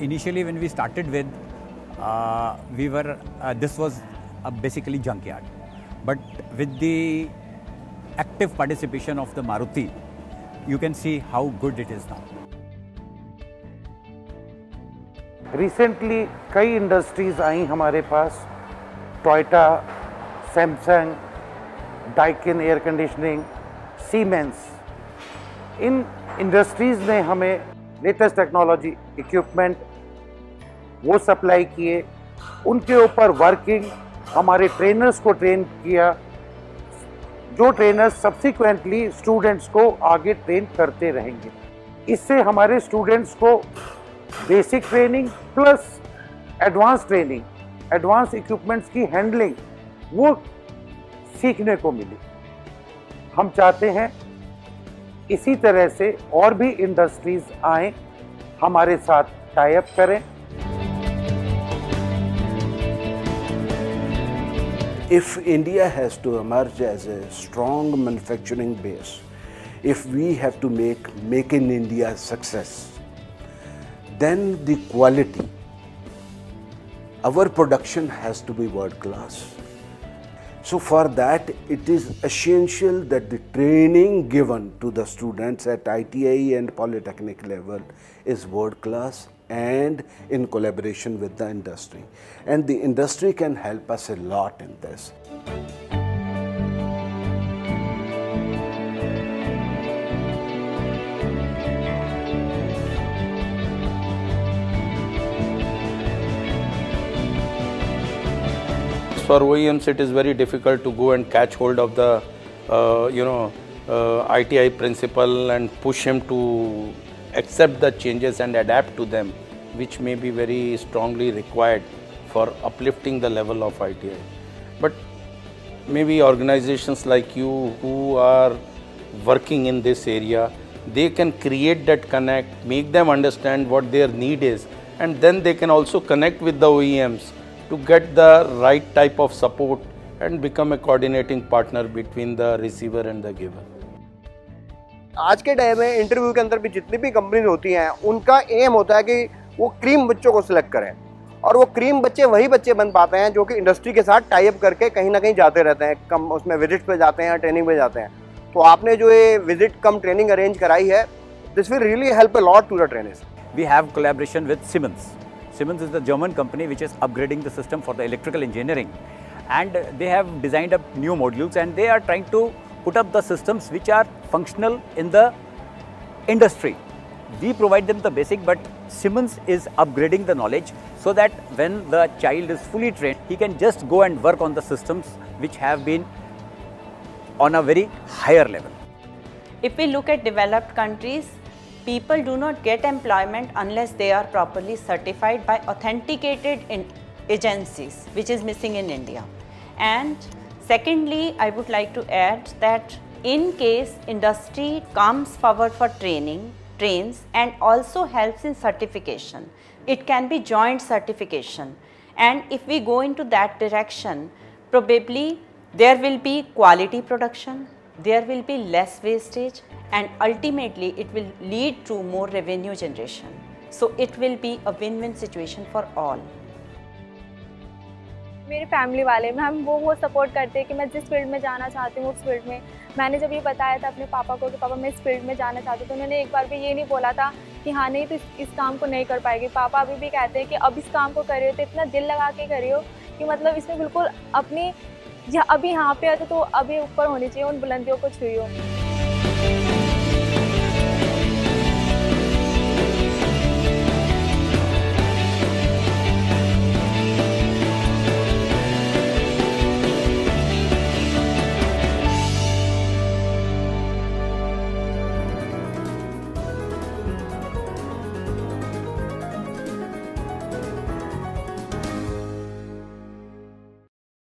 initially when we started with, this was basically a junkyard. But with the active participation of the Maruti, you can see how good it is now. Recently, कई industries आई हमारे पास, Toyota, Samsung, Daikin air conditioning, Siemens. इन industries ने हमें latest technology equipment वो supply किए, उनके ऊपर वर्किंग हमारे ट्रेनर्स को ट्रेन किया, जो ट्रेनर्स सब्सिक्वेंटली स्टूडेंट्स को आगे ट्रेन करते रहेंगे। इससे हमारे स्टूडेंट्स को basic training plus advance training, advance equipments की हैंडलिंग वो सीखने को मिली। हम चाहते हैं इसी तरह से और भी इंडस्ट्रीज आएं, हमारे साथ टाई अप करें। If India has to emerge as a strong manufacturing base, if we have to make in India success, then the quality, our production has to be world class. So for that, it is essential that the training given to the students at ITI and Polytechnic level is world class and in collaboration with the industry. And the industry can help us a lot in this. For OEMs, it is very difficult to go and catch hold of the, ITI principle and push him to accept the changes and adapt to them, which may be very strongly required for uplifting the level of ITI. But maybe organizations like you who are working in this area, they can create that connect, make them understand what their need is, and then they can also connect with the OEMs to get the right type of support and become a coordinating partner between the receiver and the giver. आज के time में interview के अंदर भी जितनी भी companies होती हैं, उनका एम होता है कि वो क्रीम बच्चों को सिलेक्ट करें, और वो क्रीम बच्चे वही बच्चे बन पाते हैं जो कि इंडस्ट्री के साथ टाई अप करके कहीं ना कहीं जाते रहते हैं, कम उसमें विजिट पे जाते हैं, ट्रेनिंग पे जाते हैं। तो आपने जो ये विजिट कम ट्रेनिंग अरेंज कराई है, this will really help a lot to the trainers. We have collaboration with Siemens. Siemens is the German company which is upgrading the system for the electrical engineering, and they have designed up new modules, and they are trying to put up the systems which are functional in the industry. We provide them the basic, but Siemens is upgrading the knowledge so that when the child is fully trained, he can just go and work on the systems which have been on a very higher level. If we look at developed countries, people do not get employment unless they are properly certified by authenticated agencies, which is missing in India. And secondly, I would like to add that in case industry comes forward for training, trains, and also helps in certification, it can be joint certification. And if we go into that direction, probably there will be quality production, there will be less wastage, and ultimately it will lead to more revenue generation. So it will be a win-win situation for all. मेरे family वाले में हम वो support करते हैं कि मैं जिस फील्ड में जाना चाहती हूँ उस फील्ड में। मैंने जब ये बताया था अपने पापा को कि पापा मैं इस फील्ड में जाना चाहती हूँ, तो उन्होंने एक बार भी ये नहीं बोला था कि हाँ नहीं तो इस काम को नहीं कर पाएगी। पापा अभी भी कहते हैं कि अब इस काम को कर रहे हो तो इतना दिल लगा के कर रहे हो कि मतलब इसमें बिल्कुल अपनी, या अभी यहाँ पे आते तो अभी ऊपर होनी चाहिए, उन बुलंदियों को छुई हो।